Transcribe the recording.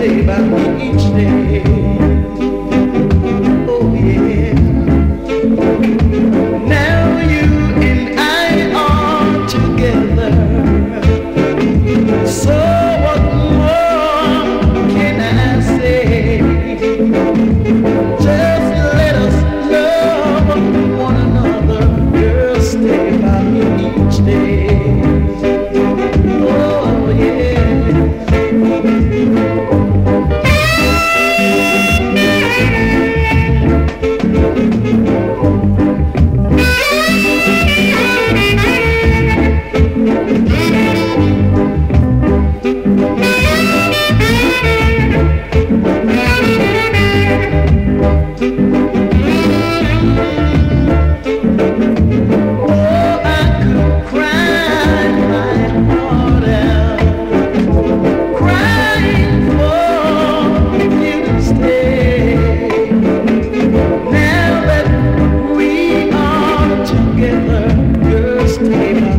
day by each day. Oh yeah. Now you and I are together. So what more can I say? Just let us love one another. Girl, stay by me each day. Girls, stay by me.